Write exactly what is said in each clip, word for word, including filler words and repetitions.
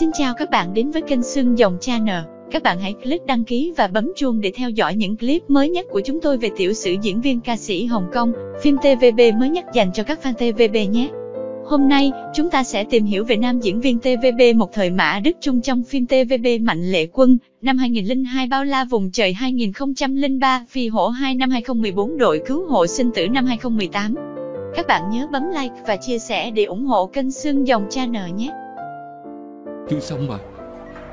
Xin chào các bạn đến với kênh Sương Dòng Channel. Các bạn hãy click đăng ký và bấm chuông để theo dõi những clip mới nhất của chúng tôi về tiểu sử diễn viên ca sĩ Hồng Kông, phim tê vê bê mới nhất dành cho các fan tê vê bê nhé. Hôm nay, chúng ta sẽ tìm hiểu về nam diễn viên tê vê bê một thời Mã Đức Chung trong phim tê vê bê Mạnh Lệ Quân, năm hai nghìn không trăm linh hai, Bao La Vùng Trời hai nghìn không trăm linh ba, Phi Hổ hai năm hai không một bốn, Đội Cứu Hộ Sinh Tử năm hai không một tám. Các bạn nhớ bấm like và chia sẻ để ủng hộ kênh Sương Dòng Channel nhé. Chưa xong mà,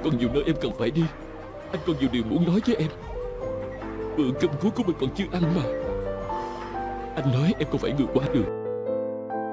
còn nhiều nơi em cần phải đi. Anh còn nhiều điều muốn nói với em. Bữa cơm cuối của mình còn chưa ăn mà. Anh nói em còn phải vượt qua được.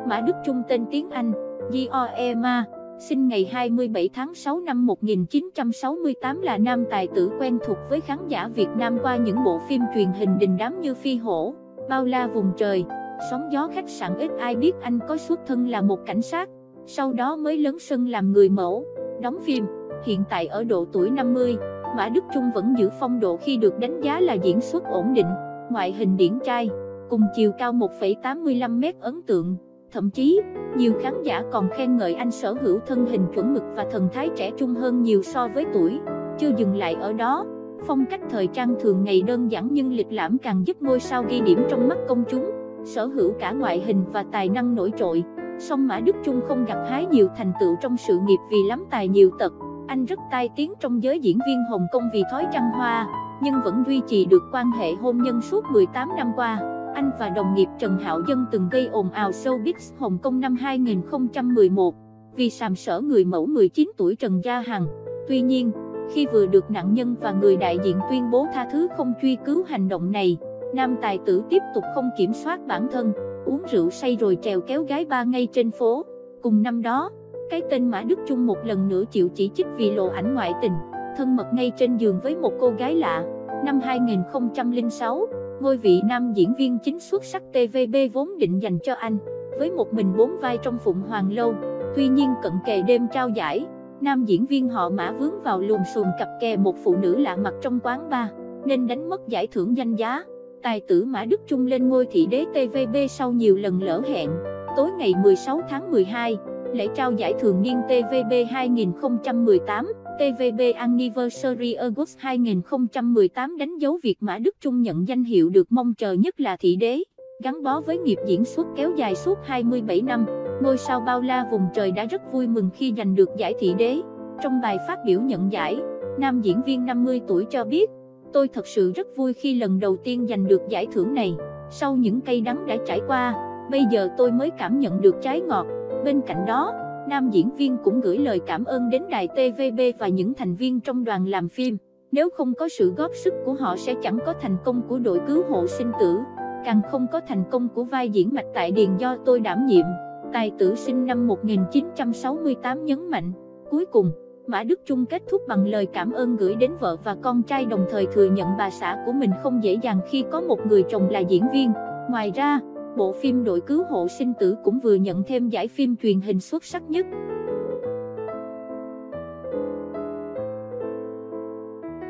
Mã Đức Chung tên tiếng Anh, Joe Ma, sinh ngày hai mươi bảy tháng sáu năm một nghìn chín trăm sáu mươi tám, là nam tài tử quen thuộc với khán giả Việt Nam qua những bộ phim truyền hình đình đám như Phi Hổ, Bao La Vùng Trời, Sóng Gió Khách Sạn. Ít ai biết anh có xuất thân là một cảnh sát, sau đó mới lớn sân làm người mẫu, đóng phim. Hiện tại ở độ tuổi năm mươi, Mã Đức Chung vẫn giữ phong độ khi được đánh giá là diễn xuất ổn định, ngoại hình điển trai, cùng chiều cao một phẩy tám mươi lăm mét ấn tượng. Thậm chí, nhiều khán giả còn khen ngợi anh sở hữu thân hình chuẩn mực và thần thái trẻ trung hơn nhiều so với tuổi. Chưa dừng lại ở đó, phong cách thời trang thường ngày đơn giản nhưng lịch lãm càng giúp ngôi sao ghi điểm trong mắt công chúng. Sở hữu cả ngoại hình và tài năng nổi trội, song Mã Đức Chung không gặt hái nhiều thành tựu trong sự nghiệp vì lắm tài nhiều tật. Anh rất tai tiếng trong giới diễn viên Hồng Kông vì thói trăng hoa, nhưng vẫn duy trì được quan hệ hôn nhân suốt mười tám năm qua. Anh và đồng nghiệp Trần Hạo Dân từng gây ồn ào showbiz Hồng Kông năm hai nghìn không trăm mười một vì sàm sỡ người mẫu mười chín tuổi Trần Gia Hằng. Tuy nhiên, khi vừa được nạn nhân và người đại diện tuyên bố tha thứ không truy cứu hành động này, nam tài tử tiếp tục không kiểm soát bản thân, uống rượu say rồi trèo kéo gái ba ngay trên phố. Cùng năm đó, cái tên Mã Đức Chung một lần nữa chịu chỉ trích vì lộ ảnh ngoại tình, thân mật ngay trên giường với một cô gái lạ. Năm hai nghìn không trăm linh sáu, ngôi vị nam diễn viên chính xuất sắc tê vê bê vốn định dành cho anh, với một mình bốn vai trong Phụng Hoàng Lâu. Tuy nhiên cận kề đêm trao giải, nam diễn viên họ Mã vướng vào lùm xùm cặp kè một phụ nữ lạ mặt trong quán bar, nên đánh mất giải thưởng danh giá. Tài tử Mã Đức Chung lên ngôi thị đế tê vê bê sau nhiều lần lỡ hẹn. Tối ngày mười sáu tháng mười hai, lễ trao giải thường niên tê vê bê hai nghìn không trăm mười tám, tê vê bê Anniversary Awards hai nghìn không trăm mười tám đánh dấu việc Mã Đức Chung nhận danh hiệu được mong chờ nhất là thị đế. Gắn bó với nghiệp diễn xuất kéo dài suốt hai mươi bảy năm, ngôi sao Bao La Vùng Trời đã rất vui mừng khi giành được giải thị đế. Trong bài phát biểu nhận giải, nam diễn viên năm mươi tuổi cho biết, tôi thật sự rất vui khi lần đầu tiên giành được giải thưởng này. Sau những cay đắng đã trải qua, bây giờ tôi mới cảm nhận được trái ngọt. Bên cạnh đó, nam diễn viên cũng gửi lời cảm ơn đến đài tê vê bê và những thành viên trong đoàn làm phim. Nếu không có sự góp sức của họ sẽ chẳng có thành công của Đội Cứu Hộ Sinh Tử, càng không có thành công của vai diễn Mạch Tại Điền do tôi đảm nhiệm. Tài tử sinh năm một nghìn chín trăm sáu mươi tám nhấn mạnh. Cuối cùng, Mã Đức Chung kết thúc bằng lời cảm ơn gửi đến vợ và con trai, đồng thời thừa nhận bà xã của mình không dễ dàng khi có một người chồng là diễn viên. Ngoài ra, bộ phim Đội Cứu Hộ Sinh Tử cũng vừa nhận thêm giải phim truyền hình xuất sắc nhất.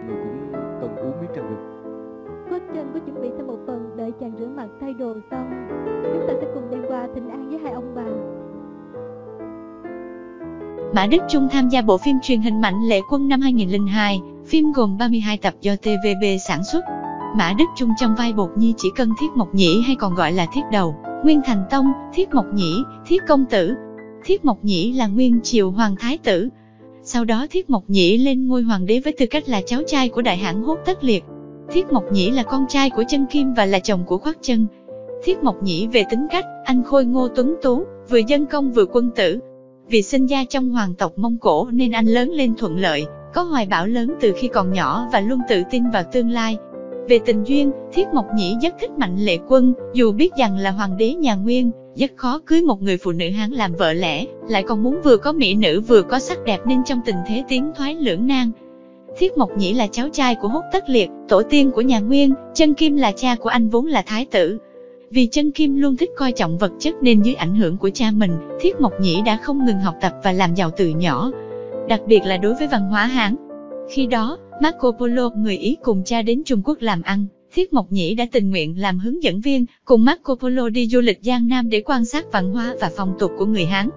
Người cũng cần uống mấy trà được. Khoác Trân có chuẩn bị thêm một phần, đợi chàng rửa mặt thay đồ xong, chúng ta sẽ cùng đem qua thịnh ăn với hai ông bà. Mã Đức Chung tham gia bộ phim truyền hình Mạnh Lệ Quân năm hai nghìn không trăm linh hai, phim gồm ba mươi hai tập do tê vê bê sản xuất. Mã Đức Chung trong vai Bột Nhi chỉ cần Thiết Mộc Nhĩ hay còn gọi là Thiết Đầu, Nguyên Thành Tông, Thiết Mộc Nhĩ, Thiết Công Tử. Thiết Mộc Nhĩ là nguyên triều Hoàng Thái Tử. Sau đó Thiết Mộc Nhĩ lên ngôi Hoàng đế với tư cách là cháu trai của đại hãn Hốt Tất Liệt. Thiết Mộc Nhĩ là con trai của Chân Kim và là chồng của Khoác Trân. Thiết Mộc Nhĩ về tính cách, anh khôi ngô tuấn tú, vừa dân công vừa quân tử. Vì sinh ra trong hoàng tộc Mông Cổ nên anh lớn lên thuận lợi, có hoài bão lớn từ khi còn nhỏ và luôn tự tin vào tương lai. Về tình duyên, Thiết Mộc Nhĩ rất thích Mạnh Lệ Quân, dù biết rằng là hoàng đế nhà Nguyên, rất khó cưới một người phụ nữ Hán làm vợ lẽ, lại còn muốn vừa có mỹ nữ vừa có sắc đẹp nên trong tình thế tiến thoái lưỡng nan. Thiết Mộc Nhĩ là cháu trai của Hốt Tất Liệt, tổ tiên của nhà Nguyên, Chân Kim là cha của anh vốn là thái tử. Vì Chân Kim luôn thích coi trọng vật chất nên dưới ảnh hưởng của cha mình, Thiết Mộc Nhĩ đã không ngừng học tập và làm giàu từ nhỏ, đặc biệt là đối với văn hóa Hán. Khi đó, Marco Polo người Ý cùng cha đến Trung Quốc làm ăn, Thiết Mộc Nhĩ đã tình nguyện làm hướng dẫn viên, cùng Marco Polo đi du lịch Giang Nam để quan sát văn hóa và phong tục của người Hán.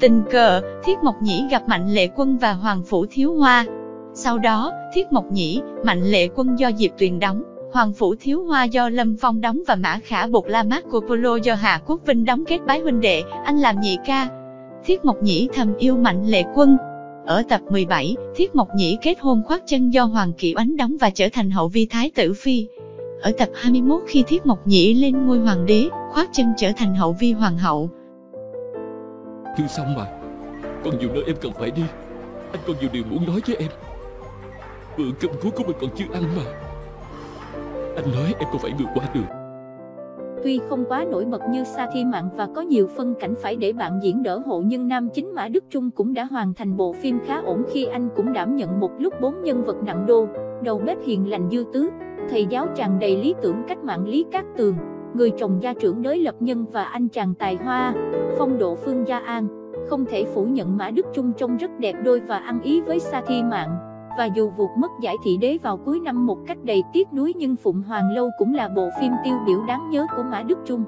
Tình cờ, Thiết Mộc Nhĩ gặp Mạnh Lệ Quân và Hoàng Phủ Thiếu Hoa. Sau đó, Thiết Mộc Nhĩ, Mạnh Lệ Quân do Diệp Tuyền đóng, Hoàng Phủ Thiếu Hoa do Lâm Phong đóng và Mã Khả Bột La Marco Polo do Hà Quốc Vinh đóng kết bái huynh đệ, anh làm nhị ca. Thiết Mộc Nhĩ thầm yêu Mạnh Lệ Quân. Ở tập mười bảy, Thiết Mộc Nhĩ kết hôn Khoác Trân do Hoàng Kỵ Ánh đóng và trở thành hậu vi Thái Tử Phi. Ở tập hai mươi mốt, khi Thiết Mộc Nhĩ lên ngôi hoàng đế, Khoác Trân trở thành hậu vi Hoàng hậu. Chưa xong mà, còn nhiều nơi em cần phải đi. Anh còn nhiều điều muốn nói với em. Bữa cơm cuối của mình còn chưa ăn mà. Anh nói em còn phải vượt qua được. Tuy không quá nổi bật như Xa Thi Mạn và có nhiều phân cảnh phải để bạn diễn đỡ hộ, nhưng nam chính Mã Đức Chung cũng đã hoàn thành bộ phim khá ổn khi anh cũng đảm nhận một lúc bốn nhân vật nặng đô: đầu bếp hiền lành Dư Tứ, thầy giáo tràn đầy lý tưởng cách mạng Lý Cát Tường, người chồng gia trưởng đới lập nhân và anh chàng tài hoa, phong độ Phương Gia An. Không thể phủ nhận Mã Đức Chung trông rất đẹp đôi và ăn ý với Xa Thi Mạn. Và dù vụt mất giải thị đế vào cuối năm một cách đầy tiếc nuối, nhưng Phụng Hoàng Lâu cũng là bộ phim tiêu biểu đáng nhớ của Mã Đức Chung.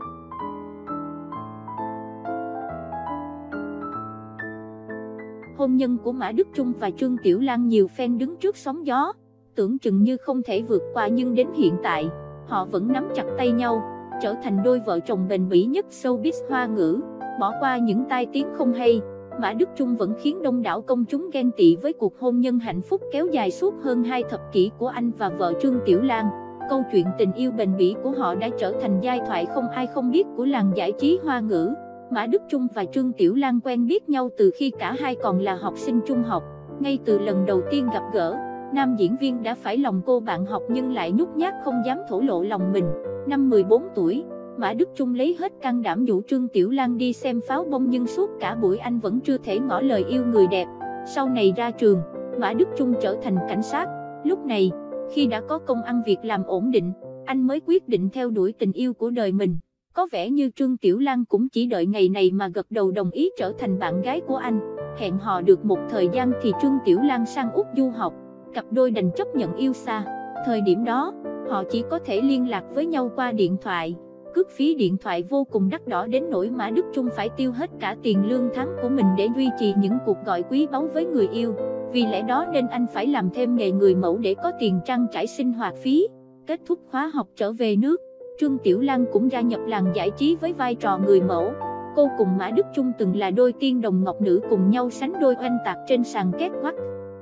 Hôn nhân của Mã Đức Chung và Trương Tiểu Lan nhiều fan đứng trước sóng gió, tưởng chừng như không thể vượt qua, nhưng đến hiện tại, họ vẫn nắm chặt tay nhau, trở thành đôi vợ chồng bền bỉ nhất showbiz Hoa ngữ. Bỏ qua những tai tiếng không hay, Mã Đức Chung vẫn khiến đông đảo công chúng ghen tị với cuộc hôn nhân hạnh phúc kéo dài suốt hơn hai thập kỷ của anh và vợ Trương Tiểu Lan. Câu chuyện tình yêu bền bỉ của họ đã trở thành giai thoại không ai không biết của làng giải trí Hoa ngữ. Mã Đức Chung và Trương Tiểu Lan quen biết nhau từ khi cả hai còn là học sinh trung học. Ngay từ lần đầu tiên gặp gỡ, nam diễn viên đã phải lòng cô bạn học nhưng lại nhút nhát không dám thổ lộ lòng mình. Năm mười bốn tuổi, Mã Đức Chung lấy hết can đảm dụ Trương Tiểu Lan đi xem pháo bông, nhưng suốt cả buổi anh vẫn chưa thể ngỏ lời yêu người đẹp. Sau này ra trường, Mã Đức Chung trở thành cảnh sát. Lúc này, khi đã có công ăn việc làm ổn định, anh mới quyết định theo đuổi tình yêu của đời mình. Có vẻ như Trương Tiểu Lan cũng chỉ đợi ngày này mà gật đầu đồng ý trở thành bạn gái của anh. Hẹn hò được một thời gian thì Trương Tiểu Lan sang Úc du học, cặp đôi đành chấp nhận yêu xa. Thời điểm đó, họ chỉ có thể liên lạc với nhau qua điện thoại. Cước phí điện thoại vô cùng đắt đỏ đến nỗi Mã Đức Chung phải tiêu hết cả tiền lương tháng của mình để duy trì những cuộc gọi quý báu với người yêu. Vì lẽ đó nên anh phải làm thêm nghề người mẫu để có tiền trang trải sinh hoạt phí. Kết thúc khóa học trở về nước, Trương Tiểu Lan cũng gia nhập làng giải trí với vai trò người mẫu. Cô cùng Mã Đức Chung từng là đôi tiên đồng ngọc nữ, cùng nhau sánh đôi oanh tạc trên sàn két quắc.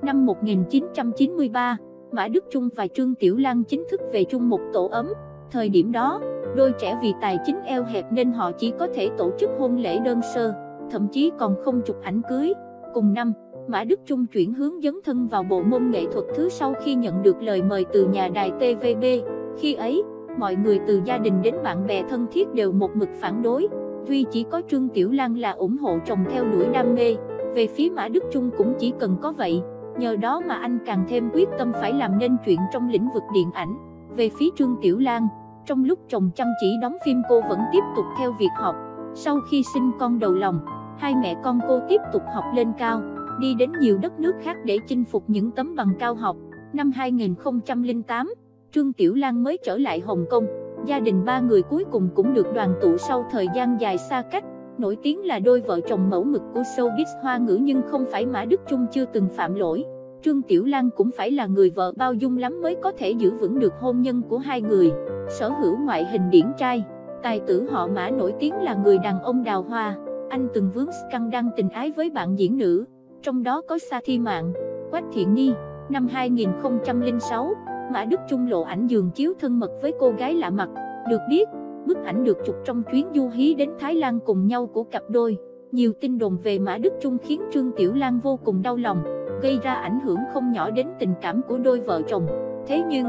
Năm một nghìn chín trăm chín mươi ba, Mã Đức Chung và Trương Tiểu Lan chính thức về chung một tổ ấm. Thời điểm đó, đôi trẻ vì tài chính eo hẹp nên họ chỉ có thể tổ chức hôn lễ đơn sơ, thậm chí còn không chụp ảnh cưới. Cùng năm, Mã Đức Chung chuyển hướng dấn thân vào bộ môn nghệ thuật thứ sau khi nhận được lời mời từ nhà đài tê vê bê. Khi ấy, mọi người từ gia đình đến bạn bè thân thiết đều một mực phản đối, duy chỉ có Trương Tiểu Lan là ủng hộ chồng theo đuổi đam mê. Về phía Mã Đức Chung cũng chỉ cần có vậy, nhờ đó mà anh càng thêm quyết tâm phải làm nên chuyện trong lĩnh vực điện ảnh. Về phía Trương Tiểu Lan, trong lúc chồng chăm chỉ đóng phim, cô vẫn tiếp tục theo việc học. Sau khi sinh con đầu lòng, hai mẹ con cô tiếp tục học lên cao, đi đến nhiều đất nước khác để chinh phục những tấm bằng cao học. Năm hai nghìn không trăm lẻ tám, Trương Tiểu Lan mới trở lại Hồng Kông. Gia đình ba người cuối cùng cũng được đoàn tụ sau thời gian dài xa cách. Nổi tiếng là đôi vợ chồng mẫu mực của showbiz Hoa ngữ, nhưng không phải Mã Đức Chung chưa từng phạm lỗi. Trương Tiểu Lan cũng phải là người vợ bao dung lắm mới có thể giữ vững được hôn nhân của hai người. Sở hữu ngoại hình điển trai, tài tử họ Mã nổi tiếng là người đàn ông đào hoa. Anh từng vướng scandal tình ái với bạn diễn nữ, trong đó có Xa Thi Mạn, Quách Thiện Nhi. Năm hai nghìn không trăm lẻ sáu, Mã Đức Chung lộ ảnh giường chiếu thân mật với cô gái lạ mặt. Được biết, bức ảnh được chụp trong chuyến du hí đến Thái Lan cùng nhau của cặp đôi. Nhiều tin đồn về Mã Đức Chung khiến Trương Tiểu Lan vô cùng đau lòng, gây ra ảnh hưởng không nhỏ đến tình cảm của đôi vợ chồng. Thế nhưng,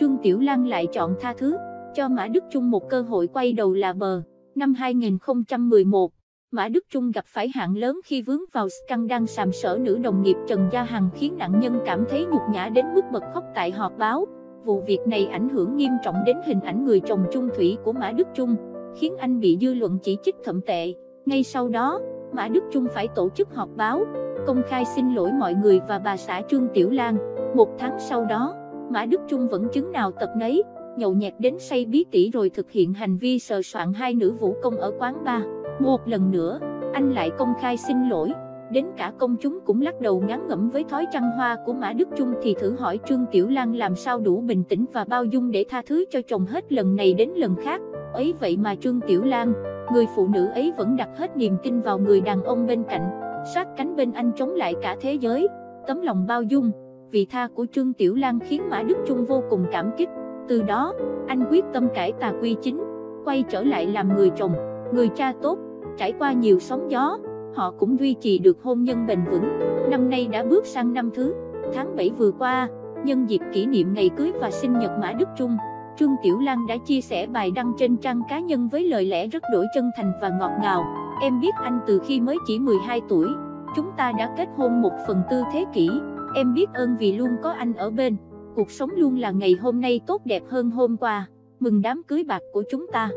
Trương Tiểu Lan lại chọn tha thứ, cho Mã Đức Chung một cơ hội quay đầu là bờ. Năm hai nghìn không trăm mười một, Mã Đức Chung gặp phải hạn lớn khi vướng vào scandal sàm sỡ nữ đồng nghiệp Trần Gia Hằng, khiến nạn nhân cảm thấy nhục nhã đến mức bật khóc tại họp báo. Vụ việc này ảnh hưởng nghiêm trọng đến hình ảnh người chồng chung thủy của Mã Đức Chung, khiến anh bị dư luận chỉ trích thậm tệ. Ngay sau đó, Mã Đức Chung phải tổ chức họp báo, công khai xin lỗi mọi người và bà xã Trương Tiểu Lan. Một tháng sau đó, Mã Đức Chung vẫn chứng nào tật nấy, nhậu nhẹt đến say bí tỉ rồi thực hiện hành vi sờ soạn hai nữ vũ công ở quán bar. Một lần nữa, anh lại công khai xin lỗi, đến cả công chúng cũng lắc đầu ngán ngẩm với thói trăng hoa của Mã Đức Chung thì thử hỏi Trương Tiểu Lan làm sao đủ bình tĩnh và bao dung để tha thứ cho chồng hết lần này đến lần khác. Ấy vậy mà Trương Tiểu Lan, người phụ nữ ấy vẫn đặt hết niềm tin vào người đàn ông bên cạnh, sát cánh bên anh chống lại cả thế giới. Tấm lòng bao dung, vị tha của Trương Tiểu Lan khiến Mã Đức Chung vô cùng cảm kích. Từ đó, anh quyết tâm cải tà quy chính, quay trở lại làm người chồng, người cha tốt. Trải qua nhiều sóng gió, họ cũng duy trì được hôn nhân bền vững. Năm nay đã bước sang năm thứ, tháng bảy vừa qua, nhân dịp kỷ niệm ngày cưới và sinh nhật Mã Đức Chung, Trương Tiểu Lan đã chia sẻ bài đăng trên trang cá nhân với lời lẽ rất đổi chân thành và ngọt ngào. Em biết anh từ khi mới chỉ mười hai tuổi, chúng ta đã kết hôn một phần tư thế kỷ. Em biết ơn vì luôn có anh ở bên. Cuộc sống luôn là ngày hôm nay tốt đẹp hơn hôm qua. Mừng đám cưới bạc của chúng ta.